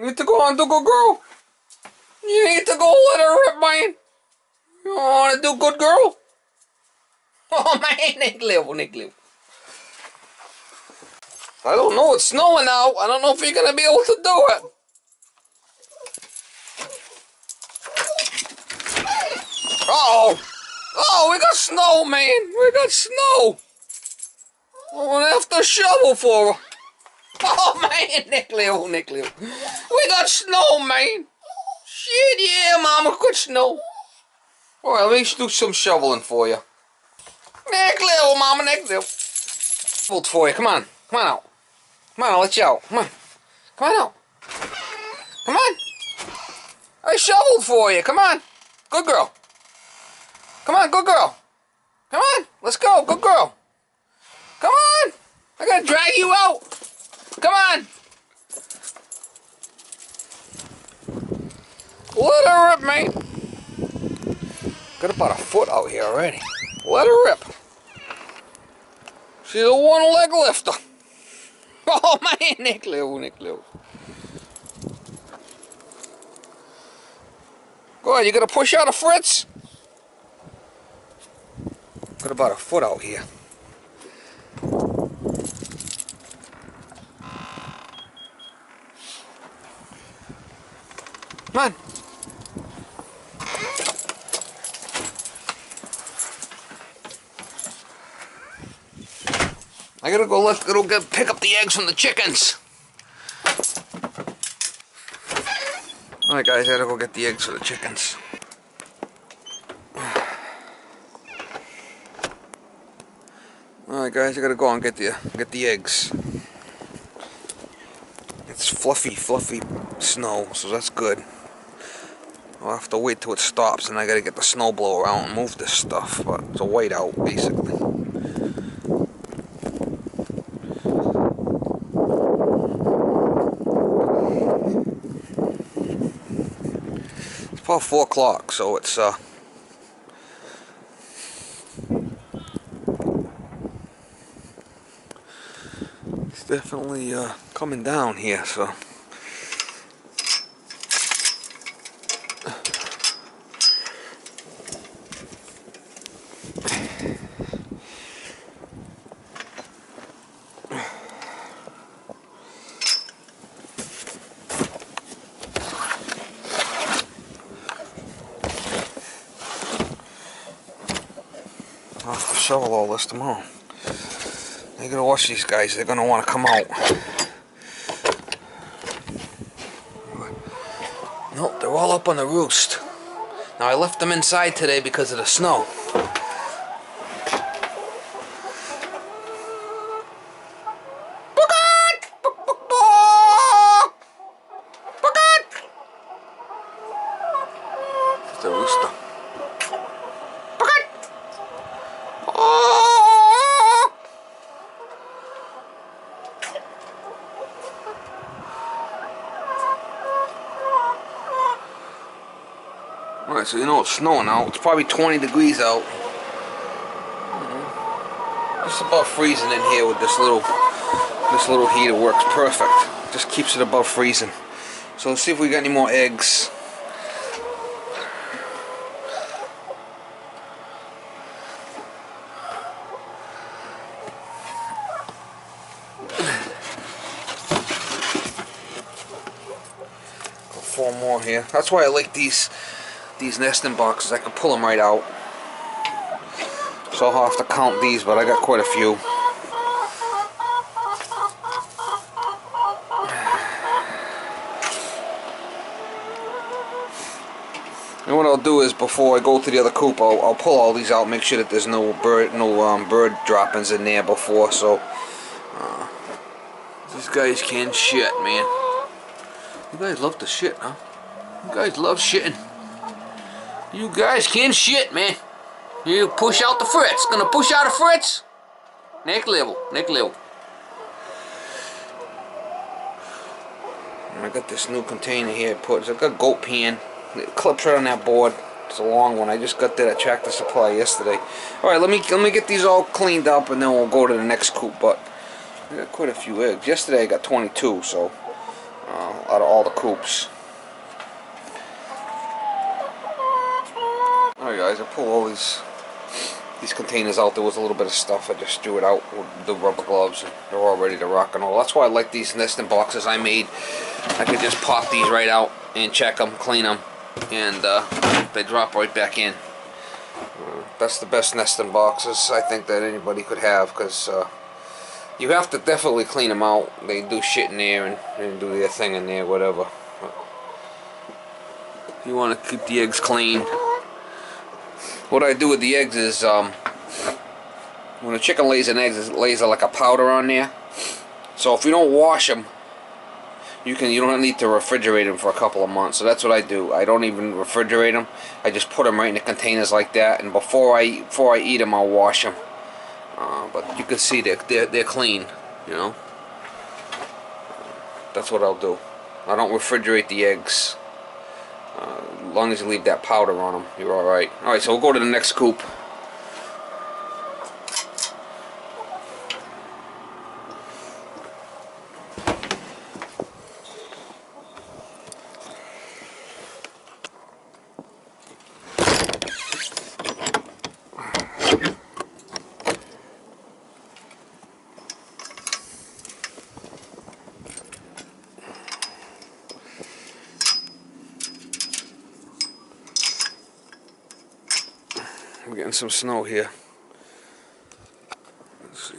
You need to go on, do good girl. You need to go let her rip, man. You want to do good girl? Oh, man, Nick level. I don't know, it's snowing now. I don't know if you're going to be able to do it. Uh-oh. Oh, we got snow, man. We got snow. I'm going to have to shovel for her. Oh, man, Nick Leo. We got snow, man. Shit, yeah, Mama, good snow. All right, let me do some shoveling for you. Nick Leo, Mama, Nick Leo. Shoveled for you, come on. Come on out. Come on, I'll let you out. Come on. Come on out. Come on. I shoveled for you. Come on. Good girl. Come on, good girl. Come on. Let's go. Good girl. Come on. I gotta drag you out. Come on. Let her rip, mate. Got about a foot out here already. Let her rip. She's a one-leg lifter. Oh, man, Nick Leo. Go ahead, you gonna push out of Fritz? Got about a foot out here. Come on. I gotta go pick up the eggs from the chickens. Alright guys, I gotta go get the eggs for the chickens. Alright guys, I gotta go and get the eggs. It's fluffy snow, so that's good. I'll have to wait till it stops, and I gotta get the snowblower out and move this stuff, but it's a whiteout, basically. It's about 4 o'clock, so it's, it's definitely, coming down here, so... I'll have to shovel all this tomorrow. You gotta watch these guys, they're gonna wanna come out. Nope, they're all up on the roost. Now I left them inside today because of the snow. It's the rooster. Alright, so you know it's snowing out. It's probably 20 degrees out. Just about freezing in here with this little heater works perfect. Just keeps it above freezing. So let's see if we got any more eggs. Got 4 more here. That's why I like these nesting boxes. I can pull them right out, so I'll have to count these, but I got quite a few. And what I'll do is, before I go to the other coop, I'll pull all these out, make sure that there's no bird droppings in there before, so these guys can shit, man. You guys love to shit, huh? You guys love shitting. You guys can shit, man. You push out the Fritz. Gonna push out the Fritz? Nick level. I got this new container here. I got goat pan. It clips right on that board. It's a long one. I just got that at Tractor Supply yesterday. All right, let me get these all cleaned up, and then we'll go to the next coop. But I got quite a few eggs. Yesterday I got 22, so out of all the coupes. Alright guys, I pulled all these containers out. There was a little bit of stuff. I just threw it out with the rubber gloves. They're all ready to rock and roll. That's why I like these nesting boxes I made. I could just pop these right out and check them, clean them, and they drop right back in. That's the best nesting boxes I think that anybody could have, because you have to definitely clean them out. They do shit in there and do their thing in there, whatever. But you want to keep the eggs clean. What I do with the eggs is, when a chicken lays an egg, it lays like a powder on there. So if you don't wash them, you don't need to refrigerate them for a couple of months. So that's what I do. I don't even refrigerate them. I just put them right in the containers like that, and before I eat them, I'll wash them. But you can see they're clean, you know. That's what I'll do. I don't refrigerate the eggs. As long as you leave that powder on them, you're all right. All right, so we'll go to the next coop. We're getting some snow here. Let's see,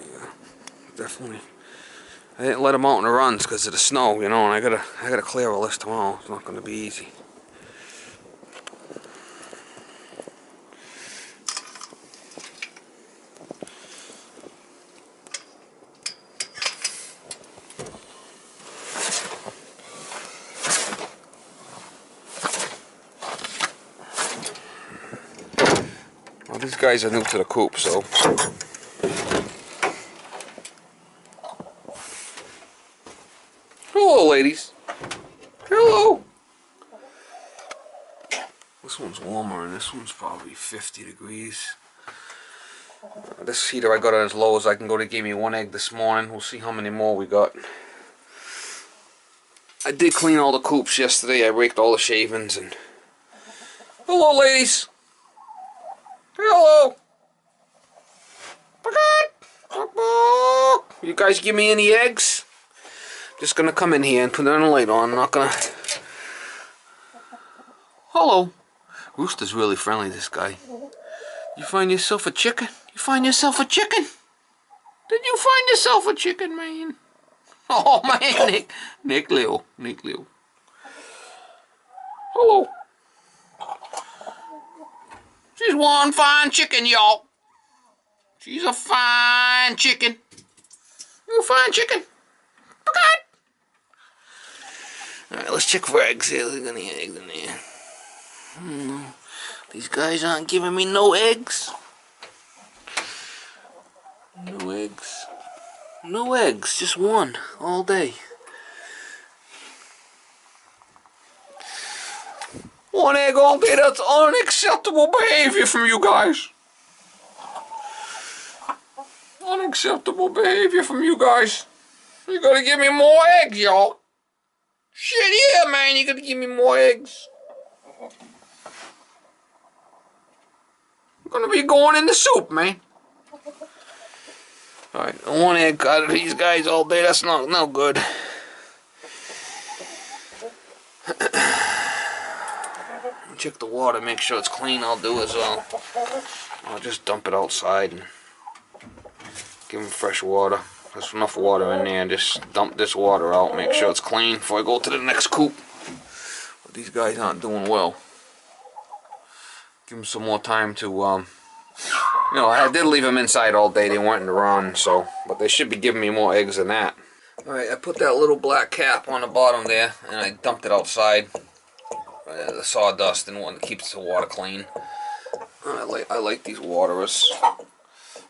definitely. I didn't let them out in the runs because of the snow, you know. And I gotta clear a list tomorrow. It's not gonna be easy. These guys are new to the coop, so hello, ladies. Hello. This one's warmer, and this one's probably 50 degrees. This heater I got on as low as I can go. They gave me one egg this morning. We'll see how many more we got. I did clean all the coops yesterday. I raked all the shavings and hello, ladies. Hello! You guys give me any eggs? Just gonna come in here and put another light on. I'm not gonna. Hello! Rooster's really friendly, this guy. You find yourself a chicken? You find yourself a chicken? Did you find yourself a chicken, man? Oh, man, Nick. Nick Leo. Nick Leo. Hello! She's one fine chicken, y'all. She's a fine chicken. You a fine chicken. Okay. Alright, let's check for eggs here. Look at the eggs in there. These guys aren't giving me no eggs. No eggs. No eggs. Just one all day. One egg all day, that's unacceptable behavior from you guys. Unacceptable behavior from you guys. You gotta give me more eggs, y'all. Shit, yeah, man, you gotta give me more eggs. I'm gonna be going in the soup, man. Alright, one egg out of these guys all day, that's no good. Check the water, make sure it's clean. I'll do as well. I'll just dump it outside and give them fresh water. There's enough water in there. Just dump this water out, make sure it's clean before I go to the next coop. But these guys aren't doing well. Give them some more time to, you know, I did leave them inside all day. They weren't in the run, so, but they should be giving me more eggs than that. Alright, I put that little black cap on the bottom there and I dumped it outside. The sawdust and one that keeps the water clean. I like these waterers.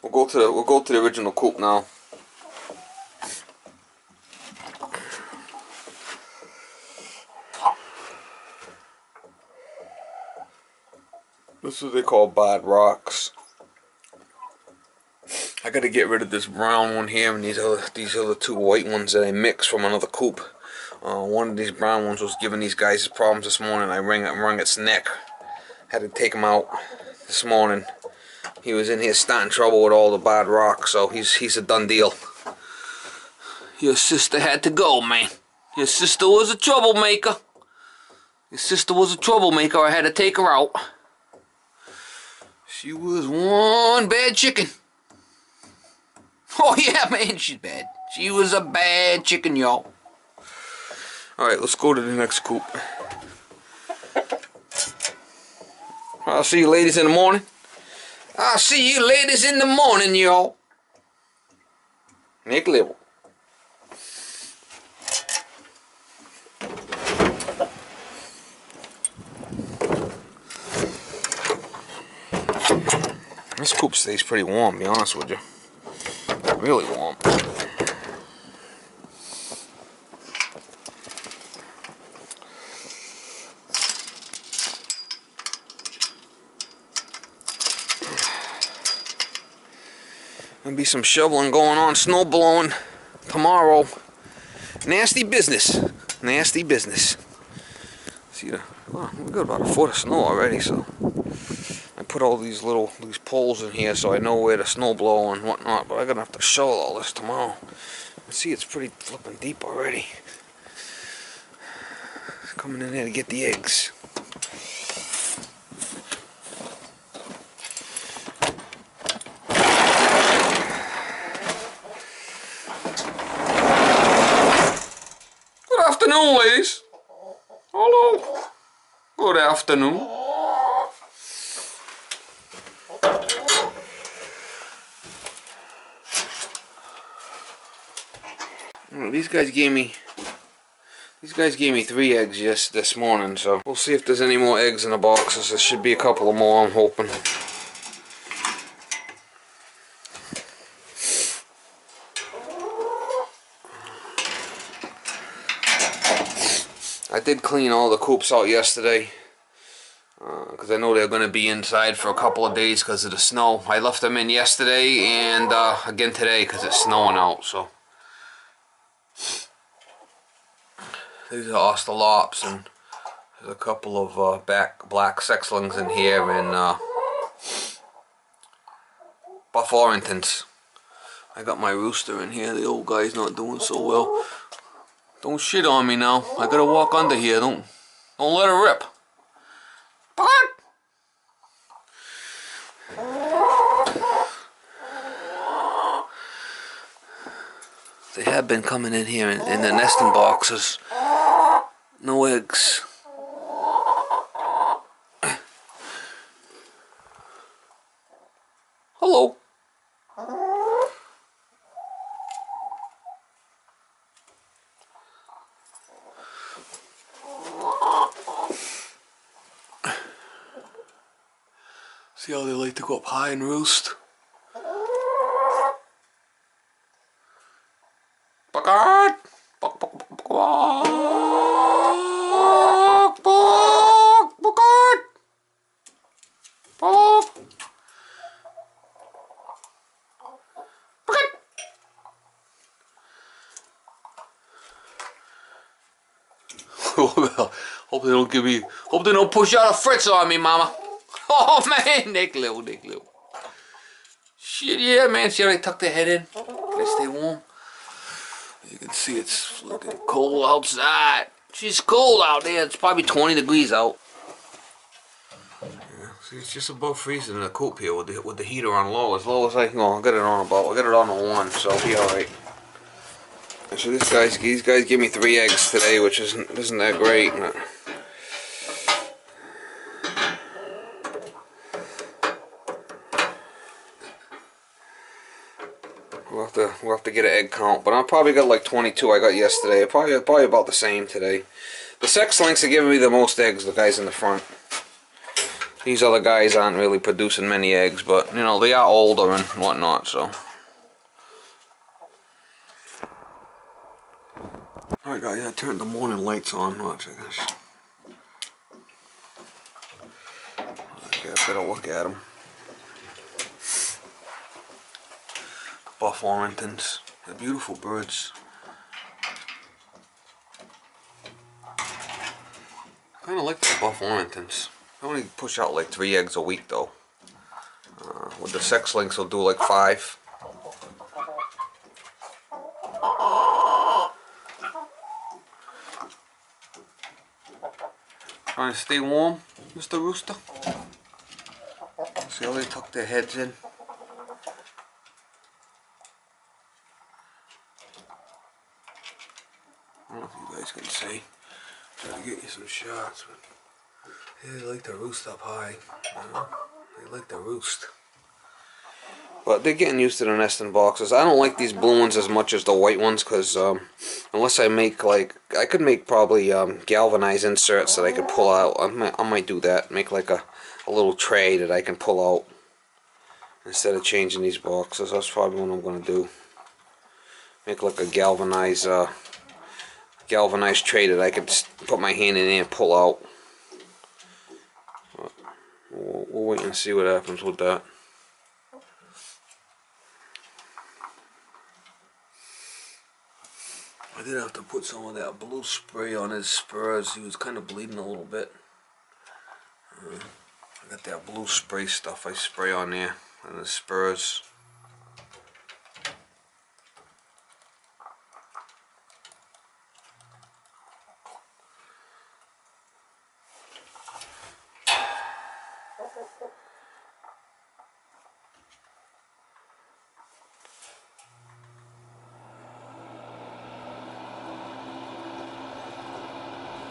We'll go to the original coop now. This is what they call bad rocks. I gotta get rid of this brown one here and these other two white ones that I mixed from another coop. One of these brown ones was giving these guys problems this morning. I wrung its neck. Had to take him out this morning. He was in here starting trouble with all the bad rocks, so he's a done deal. Your sister had to go, man. Your sister was a troublemaker. Your sister was a troublemaker. I had to take her out. She was one bad chicken. Oh yeah, man, she's bad. She was a bad chicken, y'all. Alright, let's go to the next coop. I'll see you ladies in the morning. I'll see you ladies in the morning, y'all. Make a little. This coop stays pretty warm, to be honest with you. Really warm. There'll be some shoveling going on, snow blowing tomorrow. Nasty business. Nasty business. See the, well, we got about a foot of snow already, so put all these little poles in here so I know where to snow blow and whatnot, but I'm gonna have to shovel all this tomorrow. You see, it's pretty flipping deep already. It's coming in there to get the eggs. Good afternoon, ladies. Hello. Good afternoon. These guys gave me 3 eggs just this morning, so we'll see if there's any more eggs in the boxes. There should be a couple of more, I'm hoping. I did clean all the coops out yesterday because I know they're going to be inside for a couple of days because of the snow. I left them in yesterday and again today because it's snowing out, so. These are Australops, and there's a couple of black sexlings in here, and Buff Orringtons. I got my rooster in here. The old guy's not doing so well. Don't shit on me now. I gotta walk under here. Don't let her rip. They have been coming in here in the nesting boxes. No eggs. Hello. See how they like to go up high and roost? Hope they don't give me. Hope they don't push out a Fritz on me, Mama. Oh man, Nick Lou. Shit, yeah, man. See how they tuck their head in? They stay warm. You can see it's looking cold outside. She's cold out there. It's probably 20 degrees out. Yeah, see, it's just above freezing in the coop here with the heater on low as I can go. I got it on about. I got it on the 1, so I'll be all right. So these guys gave me 3 eggs today, which isn't that great. No. We'll have to get an egg count, but I probably got like 22. I got yesterday. Probably about the same today. The sexlings are giving me the most eggs. The guys in the front. These other guys aren't really producing many eggs, but you know they are older and whatnot, so. Alright guys, I turned the morning lights on. Watch this. I better look at them. Buff Orringtons. They're beautiful birds. I kind of like the buff Ornithans. I only push out like 3 eggs a week though. With the sex links will do like 5. Trying to stay warm, Mr. Rooster. See how they tuck their heads in? I don't know if you guys can see. Try to get you some shots, but they like to roost up high. You know? They like to roost. But they're getting used to the nesting boxes. I don't like these blue ones as much as the white ones because unless I make like, I could make probably galvanized inserts that I could pull out. I might do that. Make like a little tray that I can pull out instead of changing these boxes. That's probably what I'm going to do. Make like a galvanized tray that I could put my hand in there and pull out. We'll wait and see what happens with that. I did have to put some of that blue spray on his spurs. He was kind of bleeding a little bit. I got that blue spray stuff I spray on there and his spurs.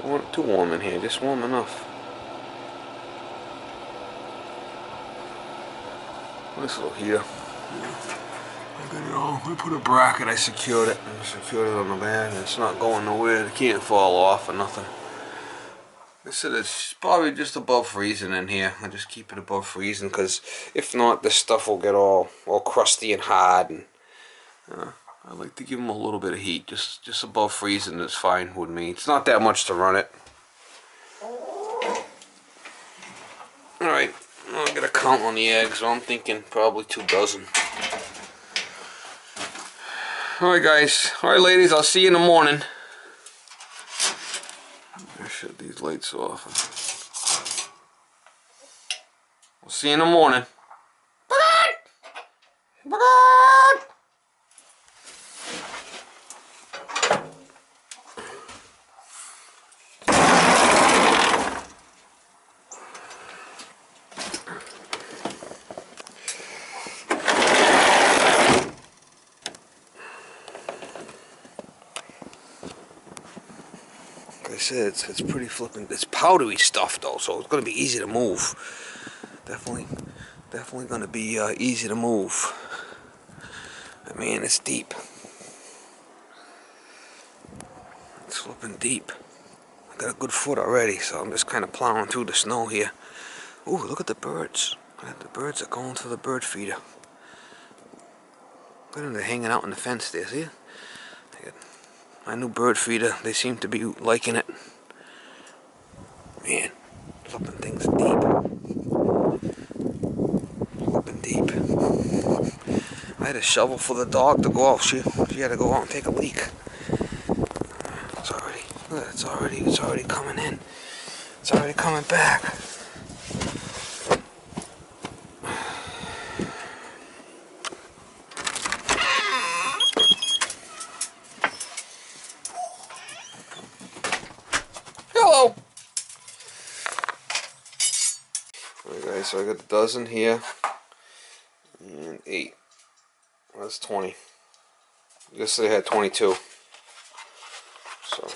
I don't want it too warm in here, just warm enough. Nice little heater. I got it all. I put a bracket, I secured it. I secured it on the bed, and it's not going nowhere. It can't fall off or nothing. I said it's probably just above freezing in here. I just keep it above freezing because if not, this stuff will get all crusty and hard. And I like to give them a little bit of heat, just above freezing is fine with me. It's not that much to run it. Alright, I'll get a count on the eggs. I'm thinking probably 2 dozen. Alright guys, alright ladies, I'll see you in the morning. I shut these lights off. We'll see you in the morning. It's pretty flippin'. It's powdery stuff though, so it's gonna be easy to move. Definitely gonna be easy to move. I mean, it's deep. It's flippin' deep. I got a good foot already, so I'm just kind of plowing through the snow here. Ooh, look at the birds! The birds are going to the bird feeder. Look at them, they're hanging out on the fence there. See? My new bird feeder, they seem to be liking it. Man, flipping things deep. Flipping deep. I had a shovel for the dog to go off. She had to go out and take a leak. It's already coming in. It's already coming back. So I got a dozen here and 8. Well, that's 20. Yesterday I had 22. So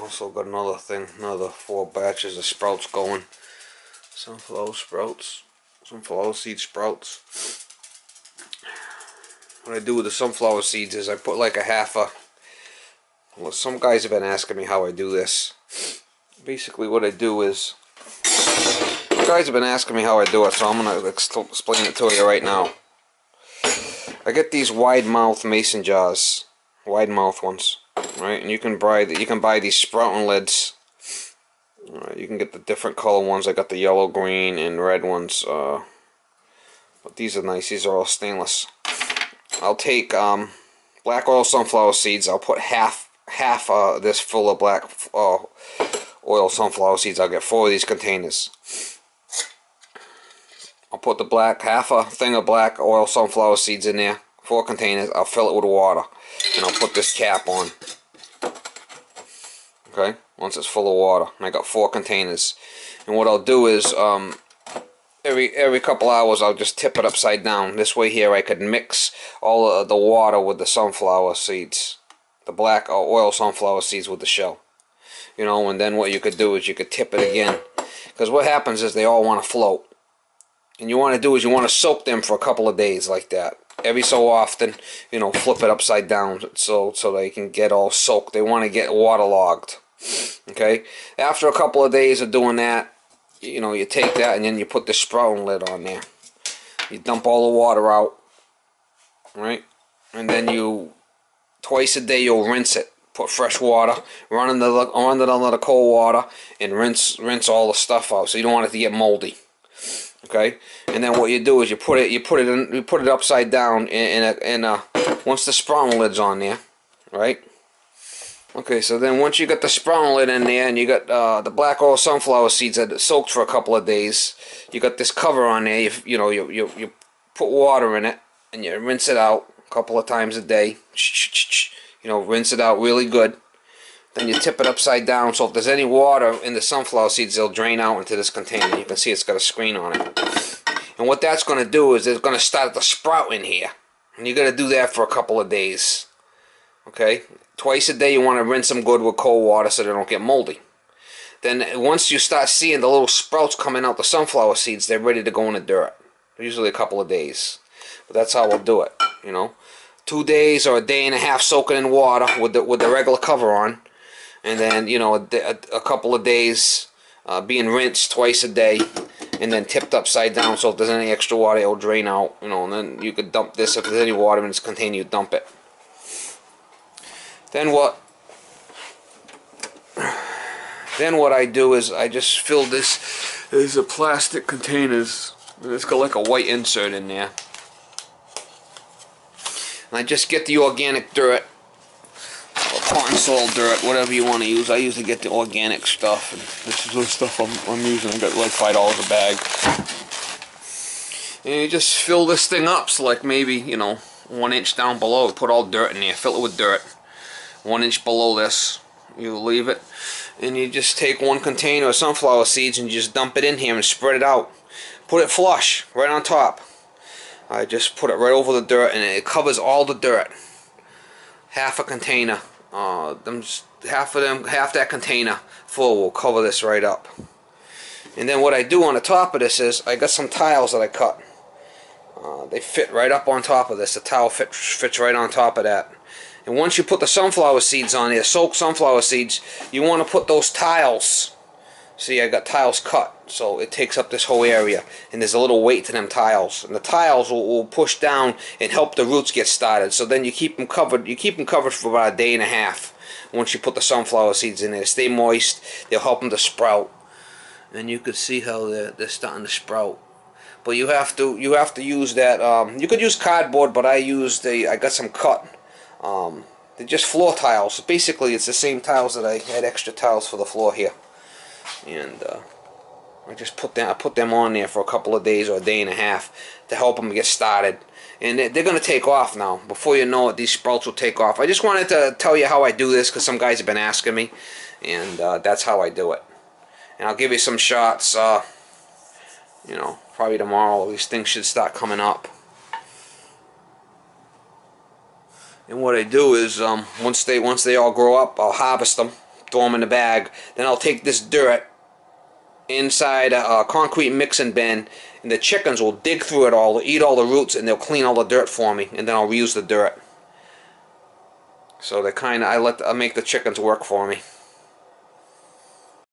also got another thing, another 4 batches of sprouts going. Sunflower sprouts, sunflower seed sprouts. What I do with the sunflower seeds is I put like a half a, well, some guys have been asking me how I do this. Basically what I do is, guys have been asking me how I do it, so I'm going to explain it to you right now. I get these wide mouth mason jars, wide mouth ones, right? And you can buy these sprouting lids. All right, you can get the different color ones. I got the yellow, green, and red ones. But these are nice. These are all stainless. I'll take black oil sunflower seeds. I'll put half this full of black oil sunflower seeds. I'll get 4 of these containers. I'll put the black, half a thing of black oil sunflower seeds in there. 4 containers. I'll fill it with water. And I'll put this cap on. Okay, once it's full of water. And I got 4 containers. And what I'll do is, every couple hours I'll just tip it upside down. This way here I could mix all of the water with the sunflower seeds. The black oil sunflower seeds with the shell. You know, and then what you could do is you could tip it again. Because what happens is they all want to float. And you want to do is you want to soak them for a couple of days like that. Every so often, you know, flip it upside down so they can get all soaked. They want to get waterlogged. Okay? After a couple of days of doing that, you know, you take that and then you put the sprouting lid on there. You dump all the water out, right? And then you, twice a day, you'll rinse it. Put fresh water, run it under the cold water, and rinse all the stuff out. So you don't want it to get moldy. Okay, and then what you do is you put it upside down in a once the sprouting lid's on there, right? Okay, so then once you got the sprouting lid in there and you got the black oil sunflower seeds that soaked for a couple of days, you got this cover on there. You put water in it and you rinse it out a couple of times a day. You know, rinse it out really good. Then you tip it upside down, so if there's any water in the sunflower seeds, they'll drain out into this container. You can see it's got a screen on it. And what that's going to do is it's going to start to sprout in here. And you're going to do that for a couple of days. Okay? Twice a day you want to rinse them good with cold water so they don't get moldy. Then once you start seeing the little sprouts coming out the sunflower seeds, they're ready to go in the dirt. Usually a couple of days. But that's how we'll do it, you know. 2 days or a day and a half soaking in water with the regular cover on. And then, you know, a couple of days being rinsed twice a day and then tipped upside down, so if there's any extra water, it'll drain out, you know, and then you could dump this. If there's any water in this container, you dump it. Then what I do is I just fill this. These are plastic containers. It's got like a white insert in there. And I just get the organic dirt. Cotton soil dirt, whatever you want to use. I usually get the organic stuff. And this is the stuff I'm using. I got like $5 a bag. And you just fill this thing up. So like maybe, you know, 1 inch down below. Put all dirt in there. Fill it with dirt. 1 inch below this. You leave it. And you just take one container of sunflower seeds and just dump it in here and spread it out. Put it flush. Right on top. I just put it right over the dirt and it covers all the dirt. Half a container. Half that container full will cover this right up. And then what I do on the top of this is I got some tiles that I cut. They fit right up on top of this. The tile fits right on top of that. And once you put the sunflower seeds on there, soaked sunflower seeds, you want to put those tiles. See, I got tiles cut, so it takes up this whole area, and there's a little weight to them tiles, and the tiles will push down and help the roots get started. So then you keep them covered. You keep them covered for about a day and a half. Once you put the sunflower seeds in there, stay moist. They'll help them to sprout, and you could see how they're starting to sprout. But you have to use that. You could use cardboard, but I used I got some cut. They're just floor tiles. Basically, it's the same tiles that I had extra tiles for the floor here. And I just put them on there for a couple of days or a day and a half to help them get started. And they're going to take off now. Before you know it, these sprouts will take off. I just wanted to tell you how I do this because some guys have been asking me. And that's how I do it. And I'll give you some shots, you know, probably tomorrow. These things should start coming up. And what I do is once they all grow up, I'll harvest them. Throw them in the bag. Then I'll take this dirt inside a concrete mixing bin, and the chickens will dig through it all, eat all the roots, and they'll clean all the dirt for me, and then I'll reuse the dirt. So I make the chickens work for me.